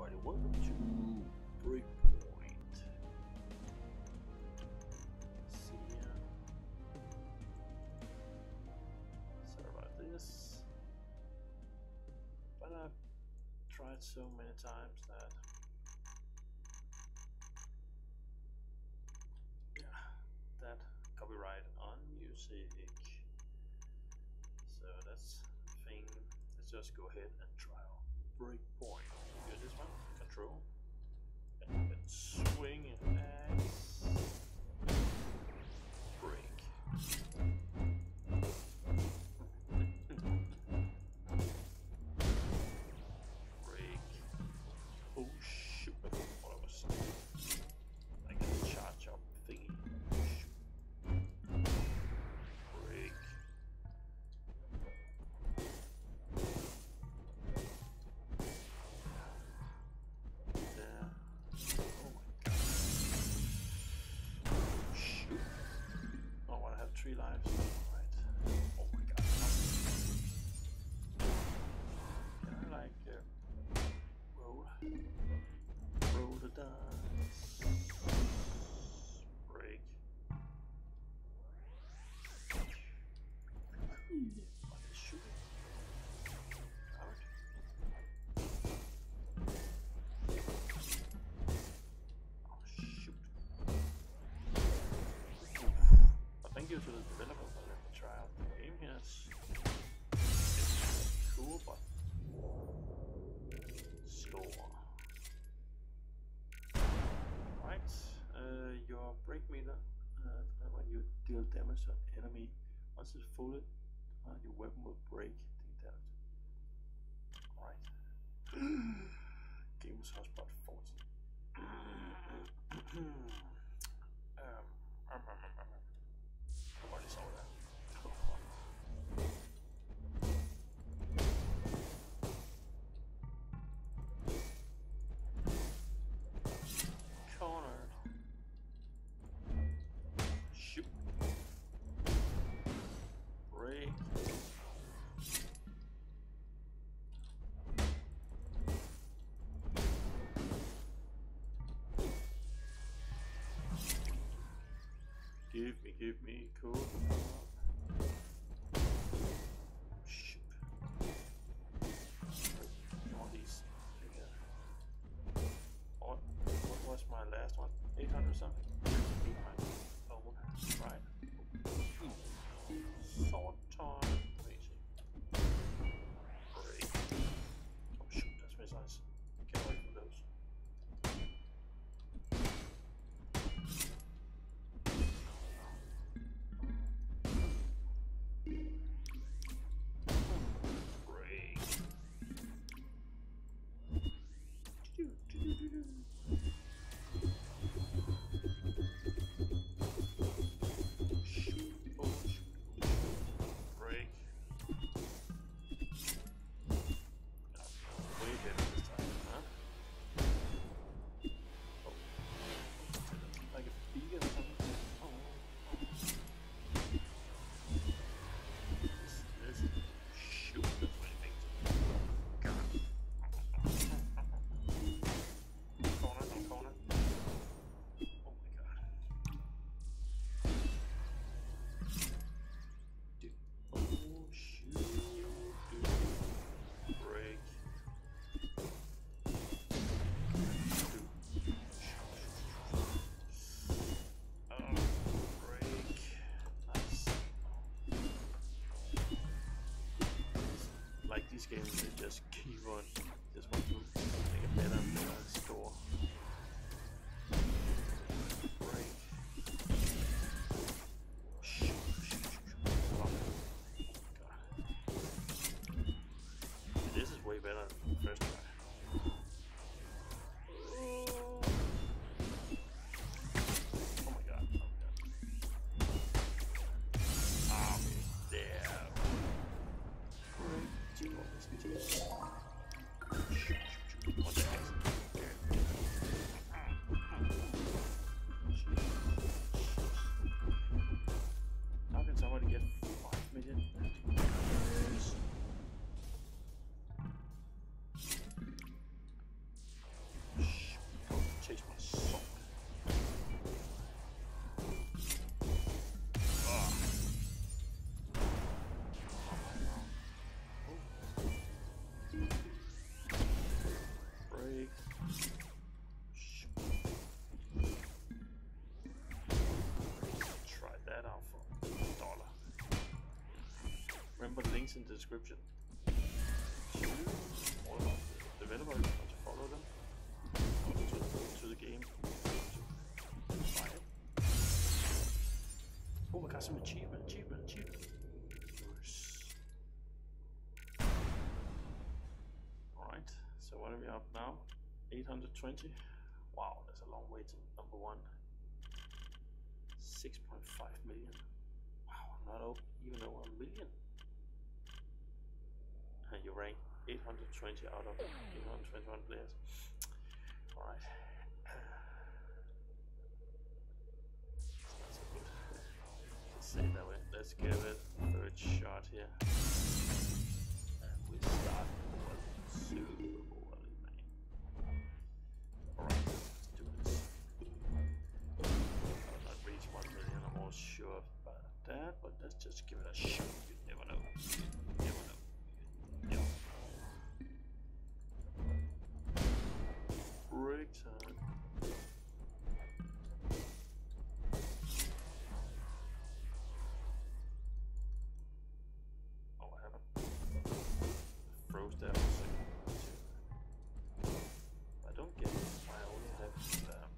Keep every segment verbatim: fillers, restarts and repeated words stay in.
everybody, welcome to Breakpoint. See ya. Sorry about this, but I've tried so many times that yeah, that copyright on music. So that's the thing. Let's just go ahead and try out Breakpoint. Use this one, control, and, and swing it and break. Break. Oh shoot, I don't know what I was saying. I can charge up thingy. Three lives. Right. Oh my god. Can I like uh, roll, roll the dice, break. Okay, shoot. Out. Oh shoot. Thank you to the developer for letting me try out the game here. It's, it's cool, but slower. Right, uh, your break meter, uh, when you deal damage to an enemy, once it's full, uh, your weapon will break the damage. Alright. Games Hotspot fourteen. um, um, um, um, Nobody saw that. Cornered. Shoot. Break. Give me, give me, cool. Shoot. All these. What, what was my last one? eight hundred something. eight hundred. Oh, right. Sword time. Amazing. Great. Oh, shoot, that's my size. Get away from those. Like these games, they just keep on, just want to make a better and better score. Break. Shoot, shoot, shoot. Oh my god. This is way better than the first try. Oh my god, oh my god. Ah, there. Break. Shoot, shoot, shoot. links in the description. So, all about the developers, how to follow them, how to go to the game, how to buy it. Oh, I got some achievement, achievement, achievement. Alright, so what are we up now? eight hundred twenty. Wow, that's a long way to number one. six point five million. Wow, I'm not even over a million. And you rank eight hundred twenty out of eight hundred twenty-one players. Alright. That's good. Let's say that way. Let's give it a third shot here. And we start super early, man. Alright, let's do this. I'll not reach one million, I'm all sure about that, but let's just give it a shot. You never know. You never know. Break time. Oh, what happened? I froze that for a second. I don't get it. I only have um,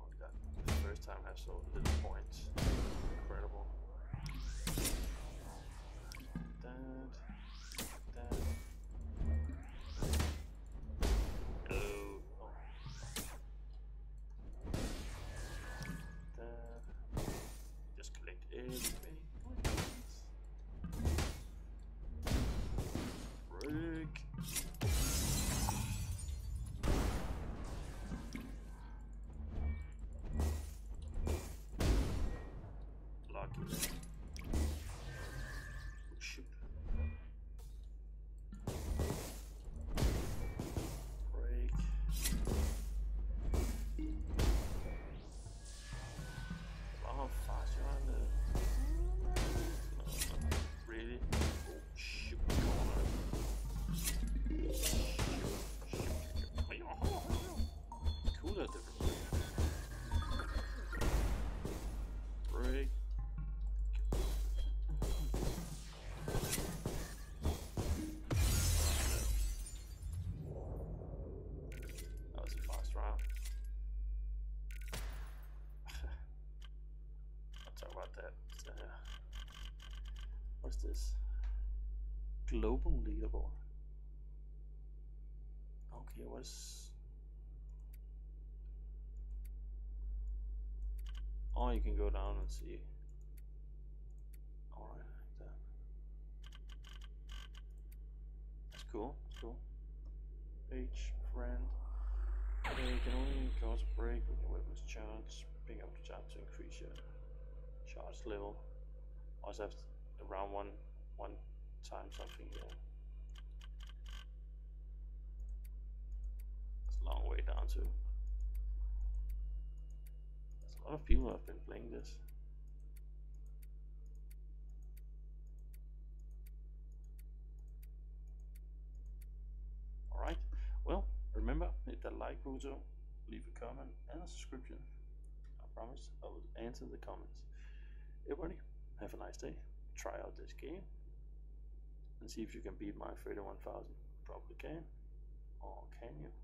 oh my God. The first time I have so little points. Incredible. That. Global leaderboard. Okay, what's? Oh, you can go down and see. All right, like that. That's cool. That's cool. Page friend. Okay, you can only cause a break when your weapon's charged. Pick up the charge to increase your charge level. Also have around one one. Time something here. It's a long way down too. There's a lot of people have been playing this. Alright, well, remember, hit that like button, leave a comment and a subscription. I promise I will answer the comments. Everybody, have a nice day. Try out this game. And see if you can beat my thirty-one thousand. Probably can. Or can you?